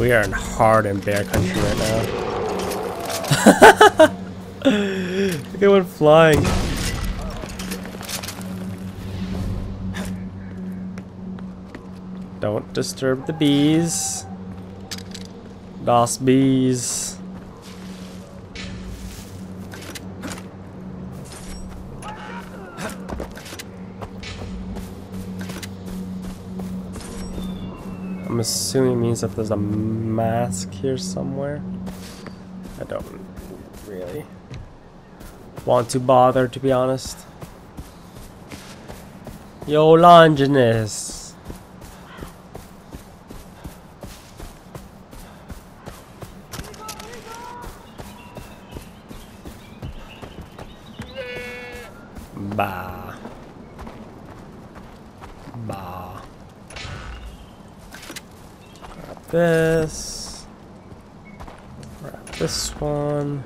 We are in hard bear country right now. It went flying. Don't disturb the bees. Das bees. I'm assuming it means that there's a mask here somewhere. I don't really want to bother, to be honest. Yo, Longinus! Bah. Bah. Grab this. Grab this one.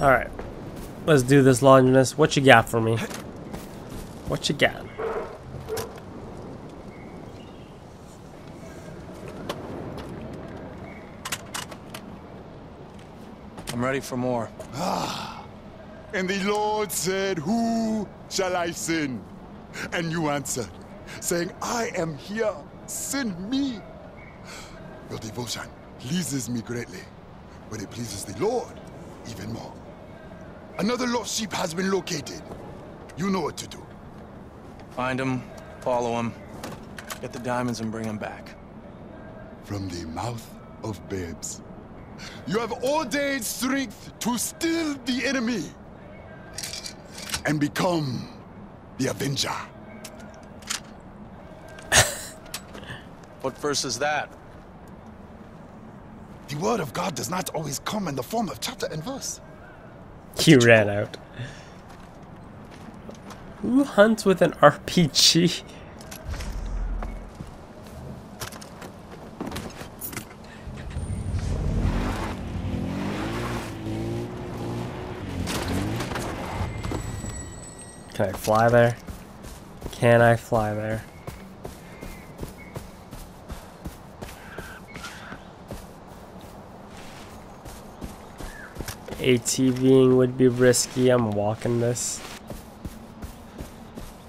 Alright. Let's do this, Longinus. What you got for me? What you got? I'm ready for more. And the Lord said, "Who shall I send?" And you answered, saying, "I am here. Send me." Your devotion pleases me greatly, but it pleases the Lord even more. Another lost sheep has been located. You know what to do. Find him, follow him, get the diamonds and bring him back. From the mouth of babes. You have all day's strength to steal the enemy and become the Avenger. What verse is that? The word of God does not always come in the form of chapter and verse. He ran out. Who hunts with an RPG? Can I fly there? Can I fly there? ATVing would be risky. I'm walking this.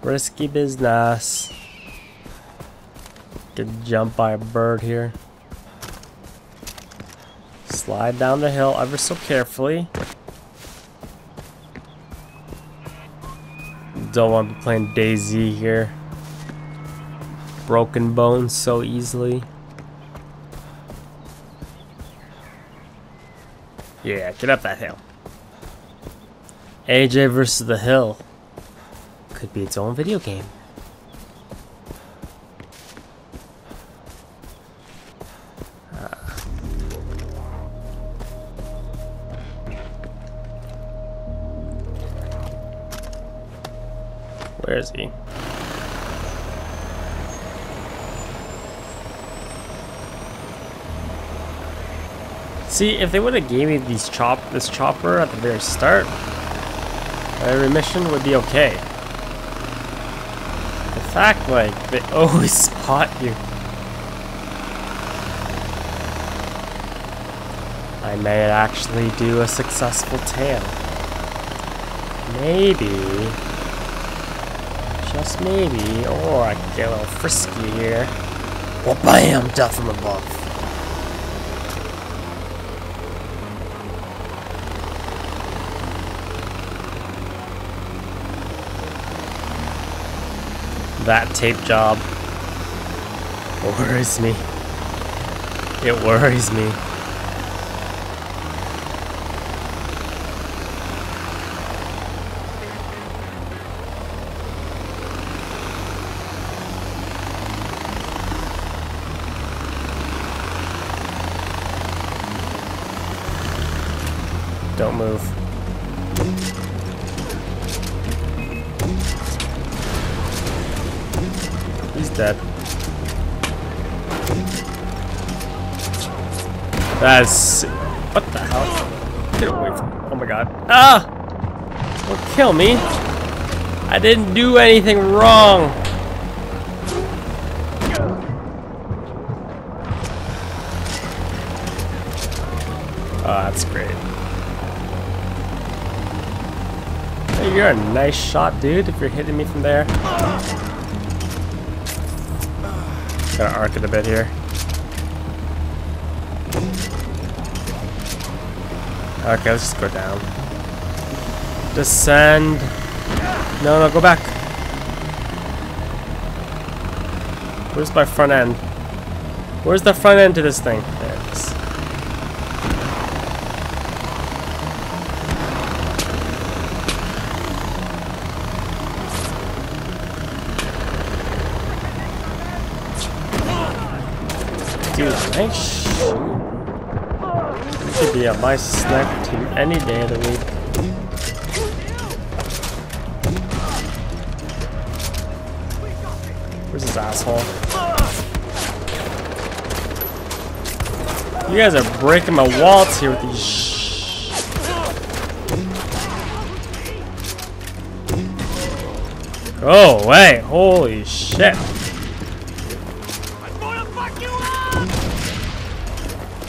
Risky business. Get jumped by a bird here. Slide down the hill ever so carefully. Don't want to be playing DayZ here. Broken bones so easily. Yeah, get up that hill. AJ versus the hill. Could be its own video game. Where is he? See, if they would have gave me these this chopper at the very start, every mission would be okay. The fact, like, they always spot you. I may actually do a successful tail. Maybe, just maybe, or I can get a little frisky here. Well, bam! Death from above. That tape job worries me. It worries me. Don't move. Dead. That's... what the hell? Get away from me. Oh my god. Ah! Don't kill me. I didn't do anything wrong. Oh, that's great. Hey, you're a nice shot, dude, if you're hitting me from there. Gotta arc it a bit here. Okay, let's just go down. Descend. No, no, go back. Where's my front end? Where's the front end to this thing? There it is. Dude, nice shoot. Should be on my snack team any day of the week. Where's this asshole? You guys are breaking my walls here with these Go away! Holy shit!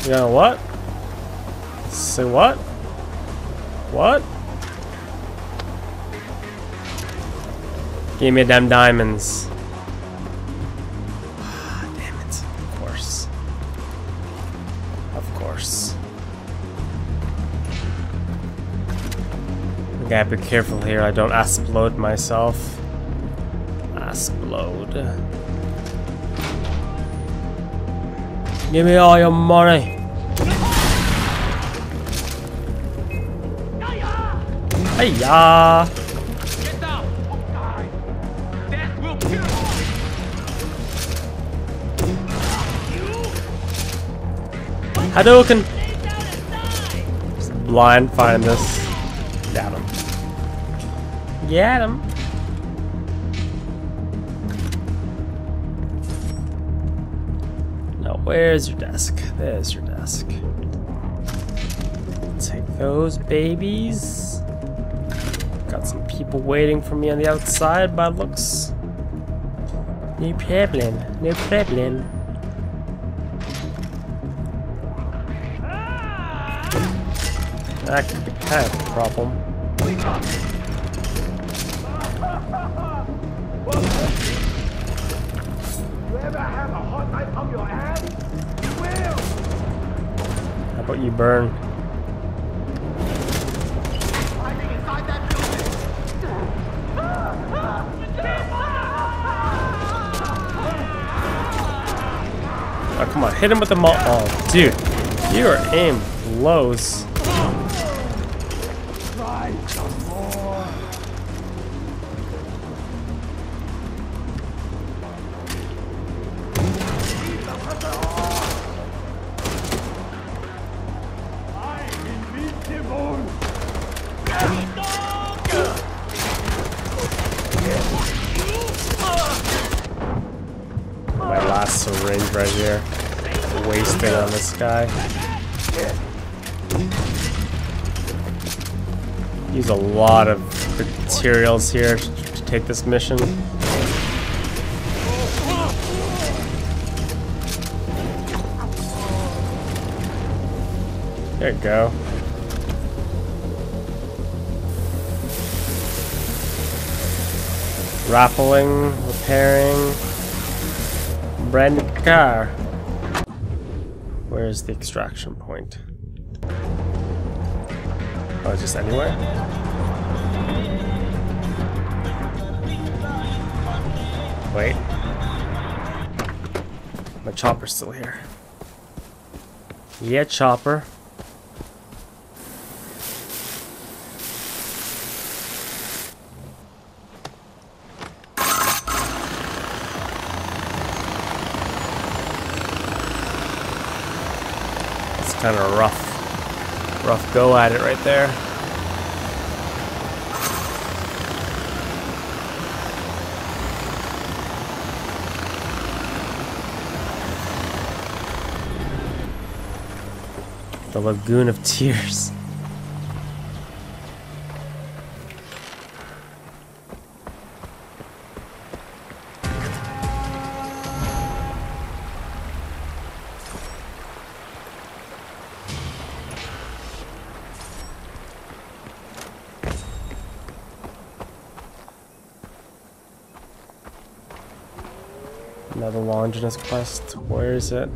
You know what? Say what? What? Give me them diamonds. Damn it. Of course. Of course. I gotta be careful here. I don't explode myself. Explode. Give me all your money. Hiya! Get down! Oh, die. Death will kill you. Hadouken! Blind find this. Got him. Get him! Now where's your desk? There's your desk. Take those babies. Got some people waiting for me on the outside by looks. No problem, no problem. That could be kind of a problem. How about you burn? Oh, come on, hit him with the mall. Oh, dude, your aim blows. Right here, wasted on this guy. Use a lot of materials here to take this mission. There you go. Rappelling, repairing. Brand new car. Where's the extraction point? Oh, just anywhere? Wait. My chopper's still here. Yeah, chopper. Kind of rough go at it right there. The Lagoon of Tears. Another Longinus quest. Where is it?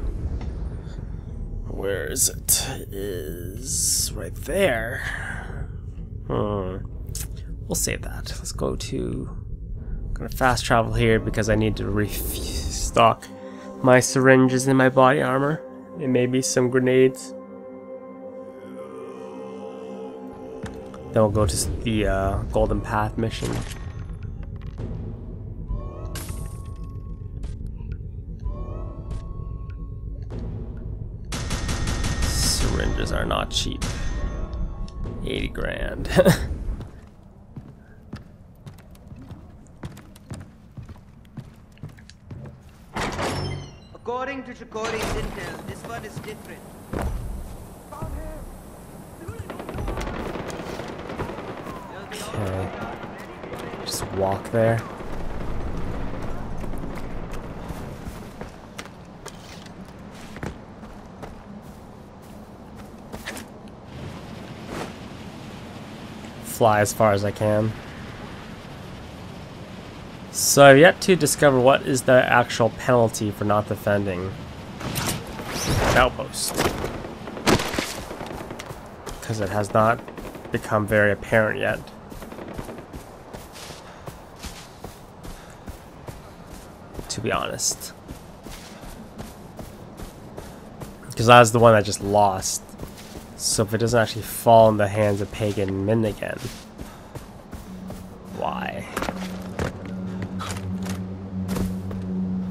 Where is it? It is right there. We'll save that. Let's go to... I'm gonna fast travel here because I need to restock my syringes in my body armor and maybe some grenades. Then we'll go to the Golden Path mission. Syringes are not cheap. 80 grand. According to Jakori's intel, this one is different. Just walk there. Fly as far as I can. So I've yet to discover what is the actual penalty for not defending an outpost, because it has not become very apparent yet. To be honest, because I was the one that just lost, so if it doesn't actually fall in the hands of Pagan Min again, why?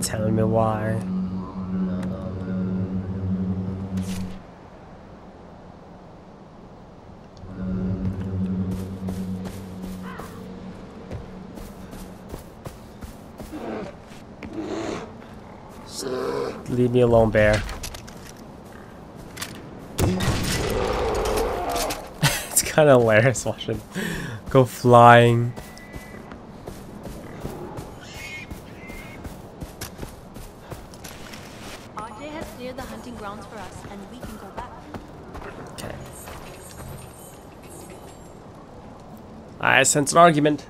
Tell me why. Leave me alone, bear. It's kind of hilarious watching go flying. RJ has cleared the hunting grounds for us, and we can go back. Okay. I sense an argument.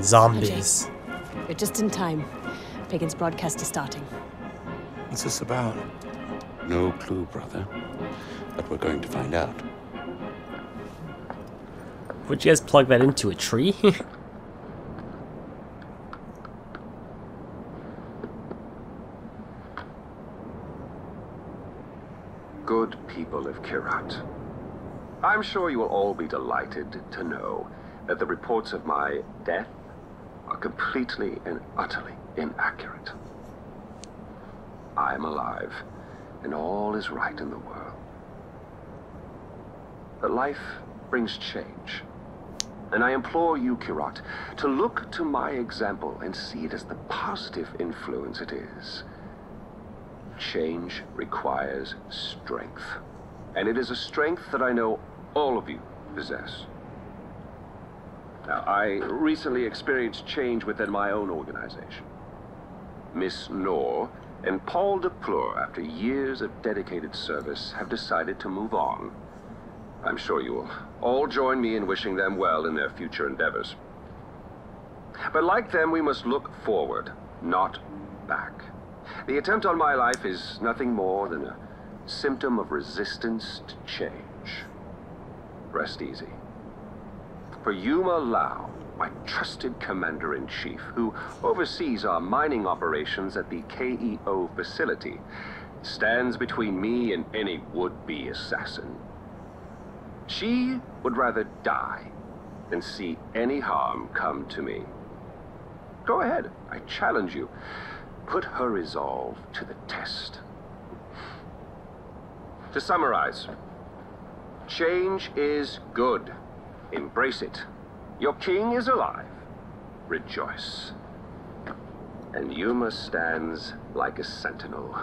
Zombies. We're just in time. Pagan's broadcast is starting. What's this about? No clue, brother. But we're going to find out. Would you guys plug that into a tree? Good people of Kirat. I'm sure you will all be delighted to know that the reports of my death are completely and utterly inaccurate. I am alive, and all is right in the world. But life brings change, and I implore you, Kirat, to look to my example and see it as the positive influence it is. Change requires strength, and it is a strength that I know all of you possess. Now, I recently experienced change within my own organization. Miss Noor and Paul De Pleur, after years of dedicated service, have decided to move on. I'm sure you will all join me in wishing them well in their future endeavors. But like them, we must look forward, not back. The attempt on my life is nothing more than a symptom of resistance to change. Rest easy. For Yuma Lau, my trusted commander-in-chief, who oversees our mining operations at the KEO facility, stands between me and any would-be assassin. She would rather die than see any harm come to me. Go ahead, I challenge you. Put her resolve to the test. To summarize, change is good. Embrace it. Your king is alive. Rejoice. And Yuma stands like a sentinel,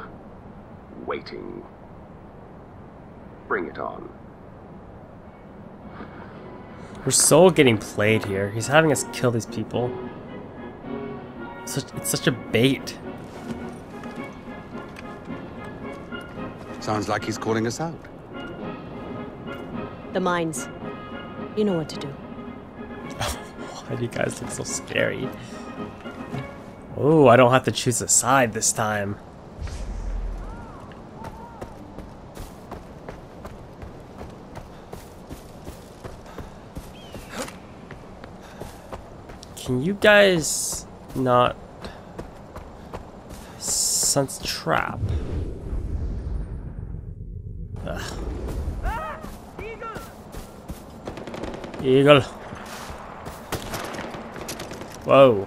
waiting. Bring it on. We're so getting played here. He's having us kill these people. It's such a bait. Sounds like he's calling us out. the mines. You know what to do. Why do you guys look so scary? Oh, I don't have to choose a side this time. Can you guys not sense trap? Ugh. Eagle. Whoa.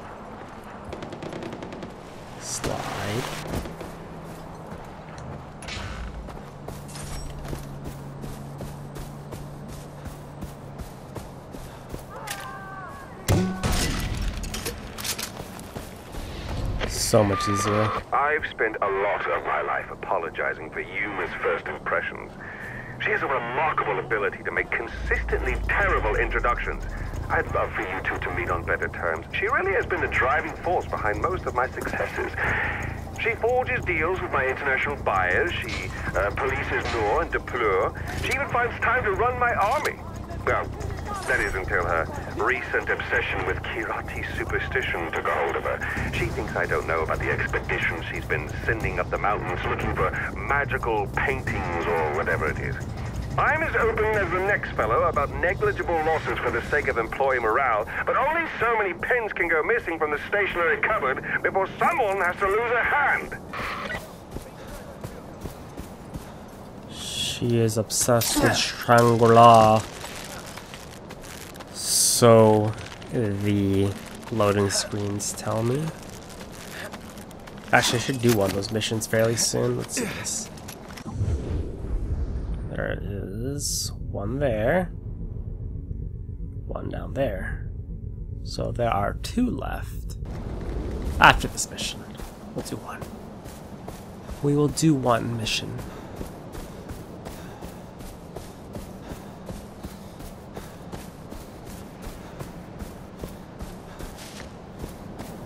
Slide. So much easier. I've spent a lot of my life apologizing for Yuma's first impressions. She has a remarkable ability to make consistently terrible introductions. I'd love for you two to meet on better terms. She really has been the driving force behind most of my successes. She forges deals with my international buyers. She polices Noor and De Pleur. She even finds time to run my army. Well, that is until her recent obsession with Kirati superstition took a hold of her. She thinks I don't know about the expedition she's been sending up the mountains looking for magical paintings or whatever it is. I'm as open as the next fellow about negligible losses for the sake of employee morale, but only so many pins can go missing from the stationery cupboard before someone has to lose a hand. She is obsessed with Shrugula. So the loading screens tell me. Actually, I should do one of those missions fairly soon. Let's see this. There is one there, one down there. So there are two left after this mission. We'll do one. We will do one mission.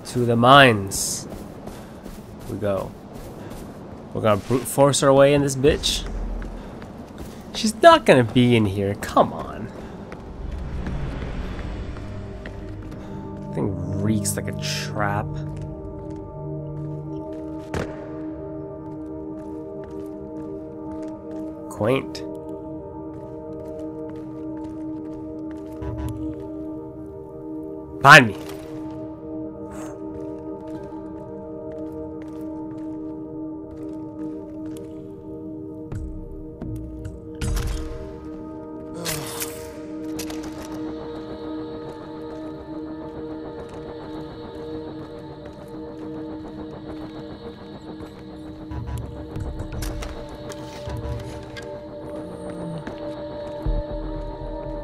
To the mines we go. We're gonna brute force our way in this bitch. She's not gonna be in here, come on. That thing reeks like a trap. Quaint. Behind me.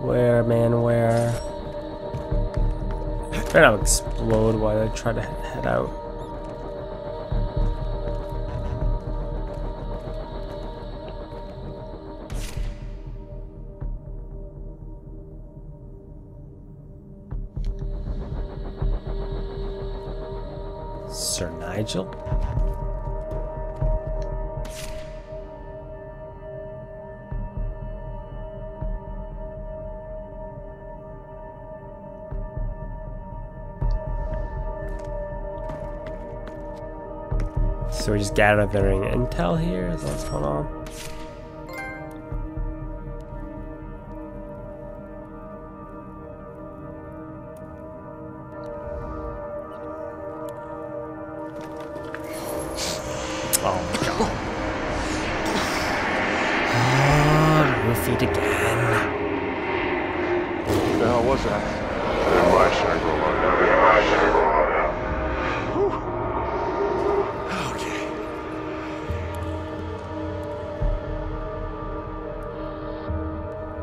Where, man, where? Better not explode while I try to head out. Sir Nigel? So we're just gathering intel here, is that what's going on? Oh my god. Oh, roofied again. What the hell was that?